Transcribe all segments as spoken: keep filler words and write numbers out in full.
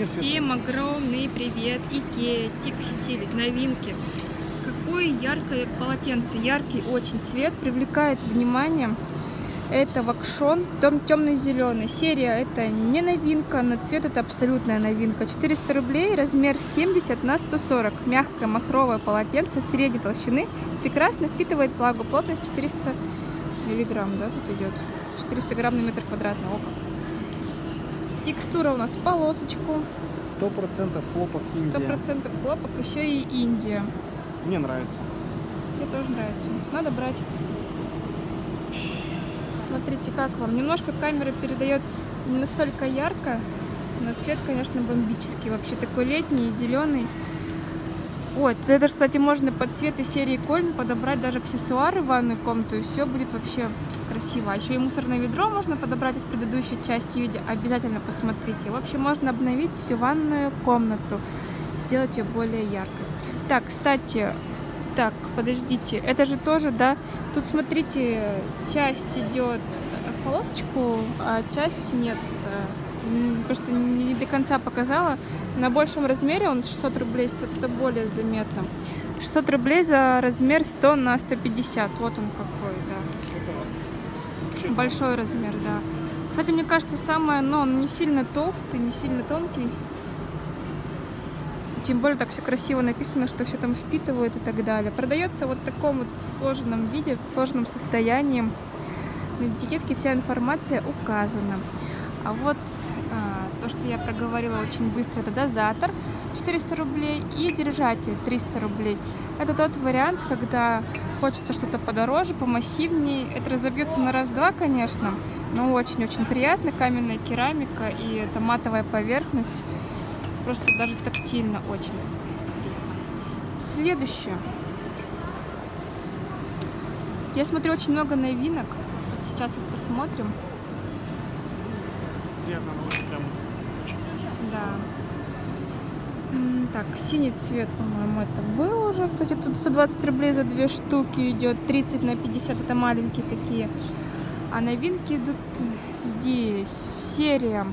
Всем огромный привет! Икея, текстиль, новинки. Какое яркое полотенце, яркий очень цвет, привлекает внимание. Это ВОКШЁН, темно-зеленый. Серия это не новинка, но цвет это абсолютная новинка. четыреста рублей, размер семьдесят на сто сорок. Мягкое махровое полотенце средней толщины. Прекрасно впитывает влагу. Плотность четыреста миллиграмм, да, тут идет. четыреста грамм на метр квадратный. Оп. Текстура у нас в полосочку. сто процентов хлопок Индия. сто процентов хлопок, еще и Индия. Мне нравится. Мне тоже нравится. Надо брать. Смотрите, как вам. Немножко камера передает не настолько ярко, но цвет, конечно, бомбический. Вообще такой летний, зеленый. Вот, это, кстати, можно под цвет из серии Кольн подобрать даже аксессуары в ванную комнату, и все будет вообще красиво. А еще и мусорное ведро можно подобрать из предыдущей части видео. Обязательно посмотрите. В общем, можно обновить всю ванную комнату, сделать ее более яркой. Так, кстати... Так, подождите, это же тоже, да, тут, смотрите, часть идет в полосочку, а часть нет, просто не до конца показала. На большем размере он шестьсот рублей, что-то более заметно. шестьсот рублей за размер сто на сто пятьдесят, вот он какой, да. Большой размер, да. Кстати, мне кажется, самое, но он не сильно толстый, не сильно тонкий. Тем более так все красиво написано, что все там впитывает и так далее. Продается вот в таком вот сложенном виде, в сложенном состоянии. На этикетке вся информация указана. А вот а, то, что я проговорила очень быстро, это дозатор четыреста рублей и держатель триста рублей. Это тот вариант, когда хочется что-то подороже, помассивнее. Это разобьется на раз-два, конечно, но очень-очень приятно. Каменная керамика и это матовая поверхность. Просто даже тактильно очень. Следующее. Я смотрю очень много новинок. Вот сейчас их посмотрим. Приятно, прям. Да. Так, синий цвет, по-моему, это был уже. Кстати, тут сто двадцать рублей за две штуки идет. тридцать на пятьдесят, это маленькие такие. А новинки идут здесь. Серия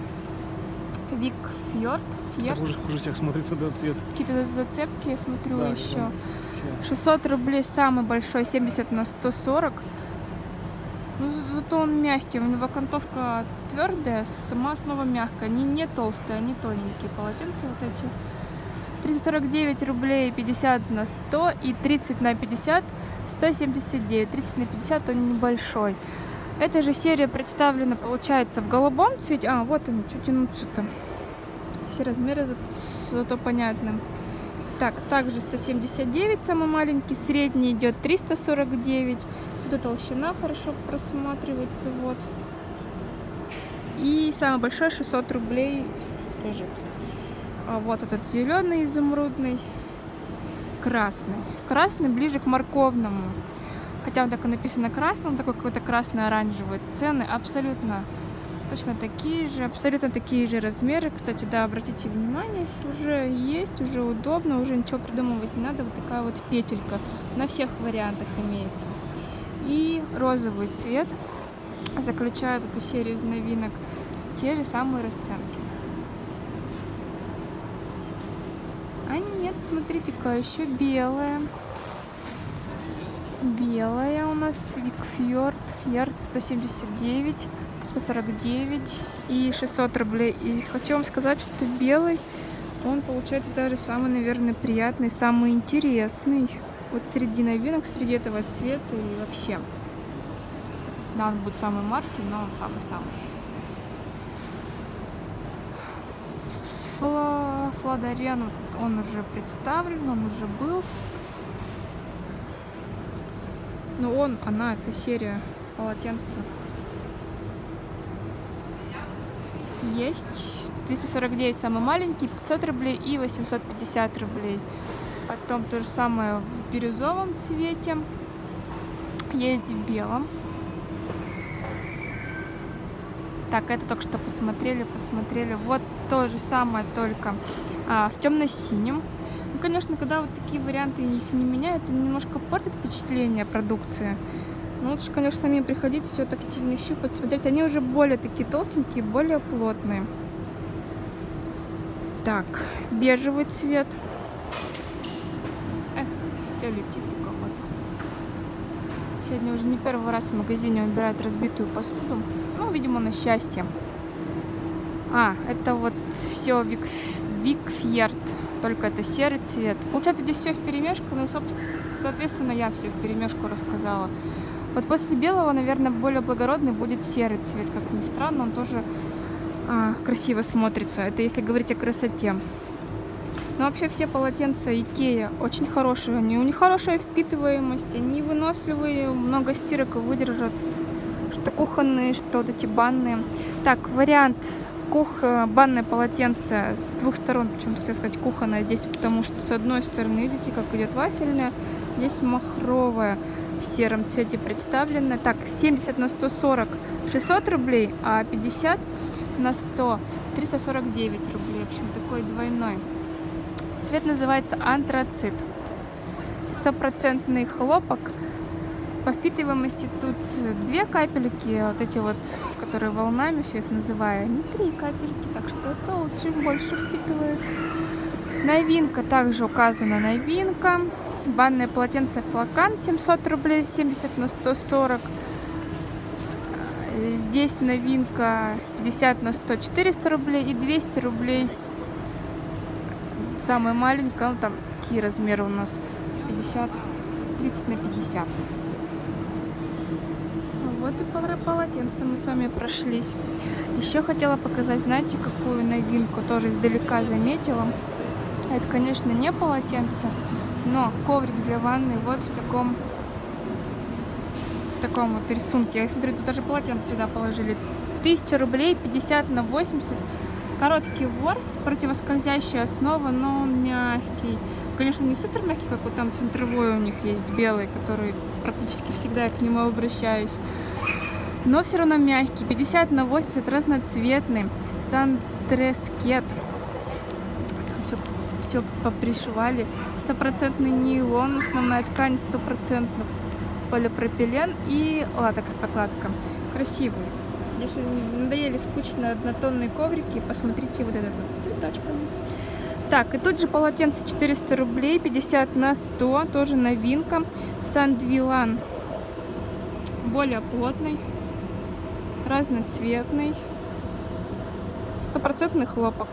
Вик фьорд. Так уже хуже всех смотрится этот цвет. Какие-то зацепки я смотрю, да, еще. шестьсот рублей самый большой, семьдесят на сто сорок. Но зато он мягкий, у него окантовка твердая, сама основа мягкая, не, не толстая, не тоненькие полотенца вот эти. триста сорок девять рублей, пятьдесят на сто и тридцать на пятьдесят, сто семьдесят девять. тридцать на пятьдесят он небольшой. Эта же серия представлена, получается, в голубом цвете. А, вот он, чуть тянуться-то. Все размеры за... зато понятны. Так, также сто семьдесят девять, самый маленький, средний идет триста сорок девять. Тут толщина хорошо просматривается, вот. И самый большой шестьсот рублей тоже. А вот этот зеленый, изумрудный, красный. Красный ближе к морковному. Хотя он так и написано красным, такой какой-то красно-оранжевый. Цены абсолютно точно такие же, абсолютно такие же размеры. Кстати, да, обратите внимание, уже есть, уже удобно, уже ничего придумывать не надо. Вот такая вот петелька на всех вариантах имеется. И розовый цвет заключает эту серию из новинок. Те же самые расценки. А нет, смотрите-ка, еще белая. Белая у нас Вик фьорд, фьорд сто семьдесят девять. сто сорок девять и шестьсот рублей. И хочу вам сказать, что белый он получается даже самый, наверное, приятный, самый интересный вот среди новинок, среди этого цвета. И вообще, да, он будет самой марки, но он самый-самый. Фладарен, он уже представлен, он уже был. Но он, она, это серия полотенца есть. Двести сорок девять самый маленький, пятьсот рублей и восемьсот пятьдесят рублей. Потом то же самое в бирюзовом цвете, есть в белом. Так, это только что посмотрели, посмотрели. Вот то же самое, только а, в темно-синем. Ну, конечно, когда вот такие варианты их не меняют, это немножко портит впечатление продукции. Ну, лучше, конечно, самим приходить, все тактильно щупать, смотреть. Они уже более такие толстенькие, более плотные. Так, бежевый цвет. Эх, все летит у кого-то. Сегодня уже не первый раз в магазине убирают разбитую посуду. Ну, видимо, на счастье. А, это вот все Вик, Вик фьорд. Только это серый цвет. Получается, здесь все вперемешку, ну и, соответственно, я все вперемешку рассказала. Вот после белого, наверное, более благородный будет серый цвет. Как ни странно, он тоже а, красиво смотрится. Это если говорить о красоте. Но вообще все полотенца Икея очень хорошие. Они, у них хорошая впитываемость, они выносливые, много стирок и выдержат. Что кухонные, что вот эти банные. Так, вариант кух... банное полотенце с двух сторон. Почему-то хотела сказать кухонное здесь, потому что с одной стороны, видите, как идет вафельное. Здесь махровое в сером цвете представлено. Так, семьдесят на сто сорок шестьсот рублей, а пятьдесят на сто триста сорок девять рублей. В общем, такой двойной. Цвет называется антрацит. Стопроцентный хлопок. По впитываемости тут две капельки, вот эти вот, которые волнами, все их называю, не три капельки, так что это лучше, больше впитывает. Новинка, также указана новинка. Банное полотенце флакан семьсот рублей, семьдесят на сто сорок. Здесь новинка пятьдесят на сто, четыреста рублей и двести рублей. Самая маленькая, ну там какие размеры у нас, пятьдесят, тридцать на пятьдесят. Вот и полотенце мы с вами прошлись. Еще хотела показать, знаете, какую новинку тоже издалека заметила. Это, конечно, не полотенце, но коврик для ванны вот в таком, в таком вот рисунке. Я смотрю, тут даже полотенце сюда положили. тысяча рублей, пятьдесят на восемьдесят. Короткий ворс, противоскользящая основа, но он мягкий. Конечно, не супер мягкий, как вот там центровой у них есть, белый, который практически всегда я к нему обращаюсь. Но все равно мягкий. пятьдесят на восемьдесят, разноцветный. Сан Трескет. Все, все попришивали. Стопроцентный нейлон, основная ткань сто процентов полипропилен и латекс-прокладка. Красивый. Если надоели скучно однотонные коврики, посмотрите вот этот вот с цветочками. Так, и тут же полотенце четыреста рублей, пятьдесят на сто, тоже новинка. Сан-двилан, более плотный, разноцветный, стопроцентный хлопок,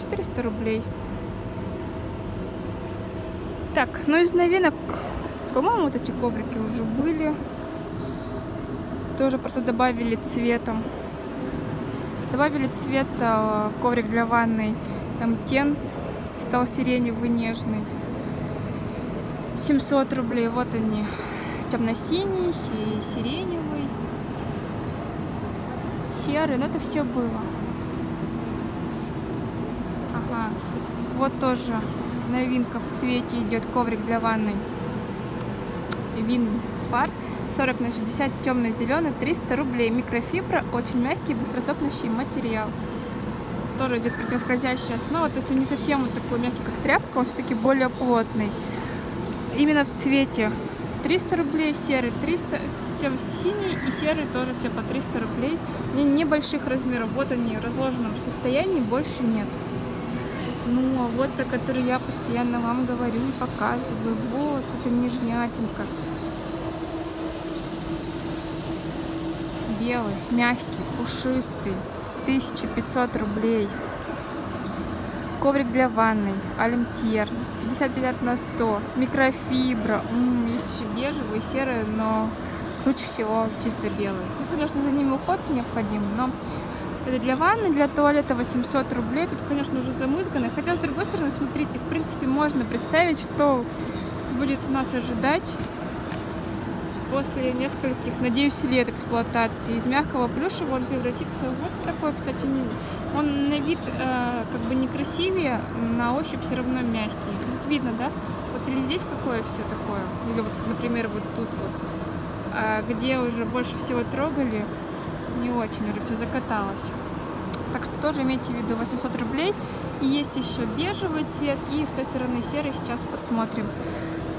четыреста рублей. Так, ну из новинок, по-моему, вот эти коврики уже были, тоже просто добавили цветом. Добавили цвет коврик для ванной. Там тен стал сиреневый, нежный. семьсот рублей. Вот они. Темно-синий, сиреневый, серый. Но это все было. Ага. Вот тоже новинка в цвете идет. Коврик для ванны. Вин фар. сорок на шестьдесят. Темно-зеленый. триста рублей. Микрофибра. Очень мягкий, быстросохнущий материал. Тоже идет противоскользящая основа, то есть он не совсем вот такой мягкий, как тряпка, он все-таки более плотный. Именно в цвете триста рублей, серый триста, темно-синий и серый тоже все по триста рублей. Небольших размеров, вот они в разложенном состоянии, больше нет. Ну, а вот про который я постоянно вам говорю и показываю, вот это нежнятинка. Белый, мягкий, пушистый. тысяча пятьсот рублей. Коврик для ванной Алимтер, пятьдесят на сто, микрофибра. М-м, есть еще бежевый, серый, но круче всего чисто белый. Ну, конечно, за ними уход необходим, но для ванны, для туалета восемьсот рублей. Тут, конечно, уже замызганы, хотя, с другой стороны, смотрите, в принципе, можно представить, что будет нас ожидать после нескольких, надеюсь, лет эксплуатации. Из мягкого плюшевого он превратится вот в такой, кстати, он на вид э, как бы некрасивее, на ощупь все равно мягкий. Вот видно, да? Вот или здесь какое все такое, или вот, например, вот тут вот, а где уже больше всего трогали, не очень, уже все закаталось. Так что тоже имейте в виду, восемьсот рублей. И есть еще бежевый цвет, и с той стороны серый, сейчас посмотрим.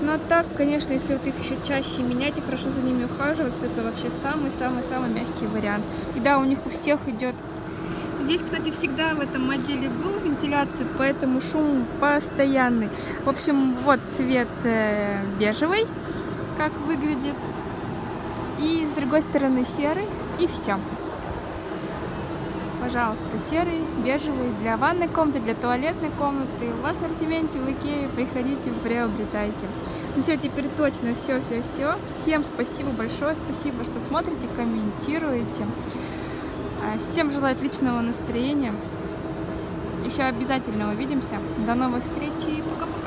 Но так, конечно, если вот их еще чаще менять и хорошо за ними ухаживать, это вообще самый-самый-самый мягкий вариант. И да, у них у всех идет Здесь, кстати, всегда в этом отделе был вентиляция, поэтому шум постоянный. В общем, вот цвет бежевый, как выглядит. И с другой стороны серый, и все. Пожалуйста, серый, бежевый для ванной комнаты, для туалетной комнаты. В ассортименте в Икее, приходите, приобретайте. Ну все, теперь точно все-все-все. Всем спасибо большое, спасибо, что смотрите, комментируете. Всем желаю отличного настроения. Еще обязательно увидимся. До новых встреч и пока-пока.